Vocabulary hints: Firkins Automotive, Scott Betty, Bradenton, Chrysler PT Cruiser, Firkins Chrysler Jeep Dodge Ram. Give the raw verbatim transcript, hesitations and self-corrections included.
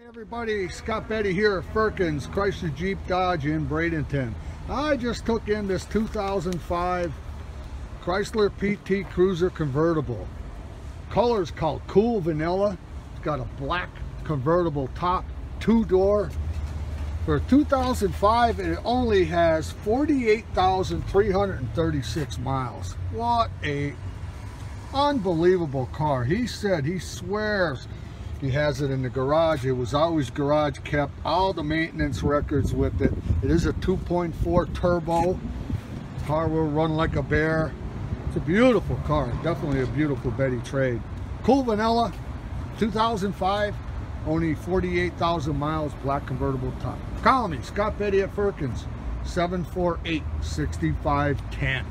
Hey everybody, Scott Betty here at Firkins Chrysler Jeep Dodge in Bradenton. I just took in this two thousand five Chrysler P T Cruiser convertible. Color's called Cool Vanilla. It's got a black convertible top, two-door. For two thousand five, it only has forty-eight thousand three hundred thirty-six miles. What a unbelievable car. He said, he swears he has it in the garage. It was always garage kept, all the maintenance records with it. It is a two point four turbo. Car will run like a bear. It's a beautiful car, definitely a beautiful Betty trade. Cool Vanilla, two thousand five, only forty-eight thousand miles, black convertible top. Call me, Scott Betty at Firkins, seven four eight, six five one zero.